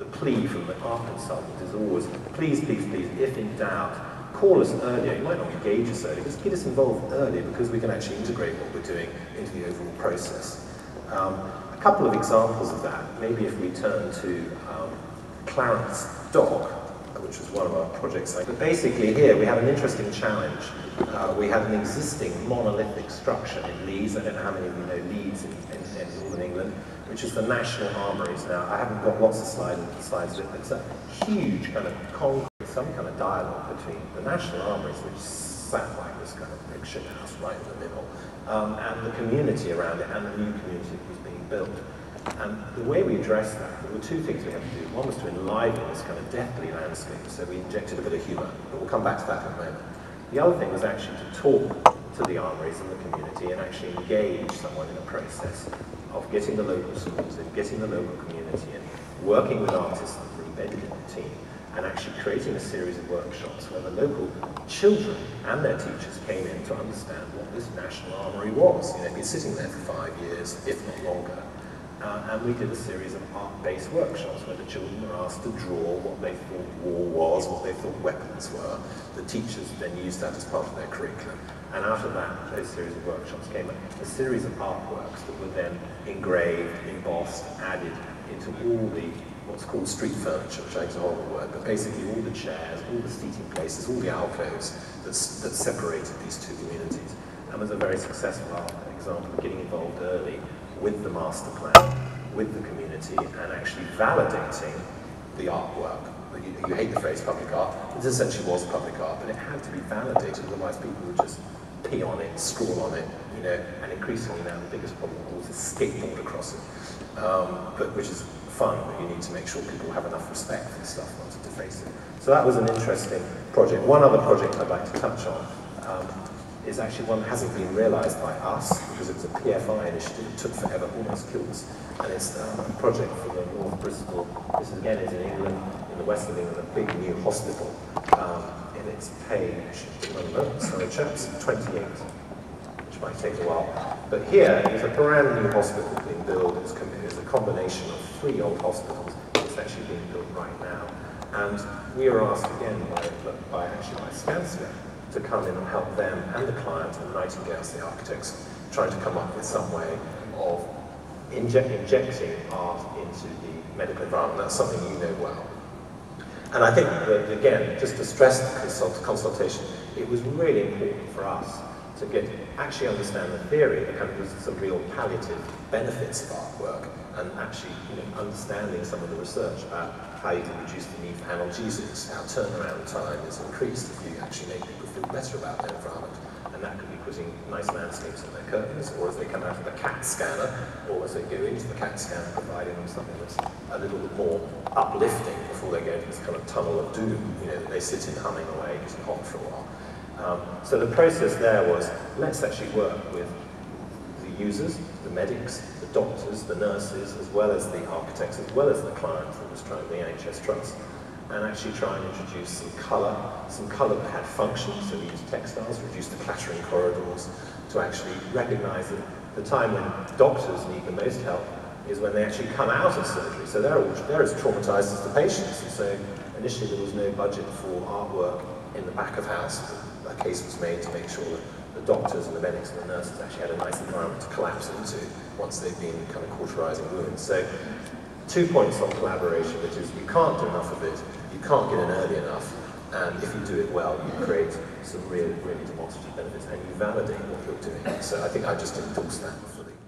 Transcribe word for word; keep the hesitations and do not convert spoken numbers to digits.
the plea from the art consultant is always, please, please, please, if in doubt, call us earlier. You might not engage us earlier, just get us involved earlier because we can actually integrate what we're doing into the overall process. Um, a couple of examples of that, maybe if we turn to um, Clarence Dock, which was one of our projects. But basically here we had an interesting challenge. Uh, we had an existing monolithic structure in Leeds. I don't know how many of you know Leeds in, in, in Northern England, which is the National Armouries. Now, I haven't got lots of slides, slides with it, but it's a huge kind of concrete, some kind of dialogue between the National Armouries, which sat like this kind of big shit house right in the middle, um, and the community around it, and the new community that was being built. And the way we addressed that, there were two things we had to do. One was to enliven this kind of deathly landscape, so we injected a bit of humour, but we'll come back to that in a moment. The other thing was actually to talk to the armouries and the community and actually engage someone in a process of getting the local schools in, getting the local community in, working with artists and embedded in the team, and actually creating a series of workshops where the local children and their teachers came in to understand what this National Armoury was. You know, it'd been sitting there for five years, if not longer. Uh, and we did a series of art-based workshops where the children were asked to draw what they thought war was, what they thought weapons were. The teachers then used that as part of their curriculum. And out of that, those series of workshops came a series of artworks that were then engraved, embossed, added into all the what's called street furniture, which I think is a horrible word, but basically all the chairs, all the seating places, all the alcoves that, that separated these two communities. And was a very successful art example of getting involved early with the master plan, with the community, and actually validating the artwork. You, you hate the phrase public art. It essentially was public art, but it had to be validated, otherwise people would just pee on it, scrawl on it, you know, and increasingly now the biggest problem was to skateboard across it, um, but, which is fun, but you need to make sure people have enough respect for the stuff not to deface it. So that was an interesting project. One other project I'd like to touch on, um, is actually one that hasn't been realised by us, because it was a P F I initiative, it took forever, almost killed us. And it's um, a project for the North Bristol, this again is in England, in the west of England, a big new hospital. Um, and it's paid, sorry chaps, twenty-eight, which might take a while. But here is a brand new hospital being built. It's, it's a combination of three old hospitals. It's actually being built right now. And we are asked again by, by actually by Spencer, to come in and help them and the client and the Nightingales, the architects, trying to come up with some way of inject, injecting art into the medical environment. That's something you know well. And I think that, again, just to stress the consult, consultation, it was really important for us to get actually understand the theory and have some real palliative benefits of artwork and actually you know, understanding some of the research about how you can reduce the need for analgesics, how turnaround time is increased if you actually make people feel better about their environment. And that could be putting nice landscapes in their curtains, or as they come out of the CAT scanner, or as they go into the CAT scanner, providing them something that's a little bit more uplifting before they go into this kind of tunnel of doom, you know, that they sit in humming away, getting hot for a while. Um, so the process there was, let's actually work with the users, the medics, the doctors, the nurses, as well as the architects, as well as the client that was trying, the N H S Trust, and actually try and introduce some colour, some colour that had function, so we used textiles, reduce the clattering corridors, to actually recognise that the time when doctors need the most help is when they actually come out of surgery, so they're, all, they're as traumatised as the patients, and so initially there was no budget for artwork in the back of house. A case was made to make sure that the doctors and the medics and the nurses actually had a nice environment to collapse into once they've been kind of cauterizing wounds. So two points on collaboration, which is you can't do enough of it, you can't get in early enough, and if you do it well, you create some really, really demonstrative benefits and you validate what you're doing. So I think I just endorsed that fully.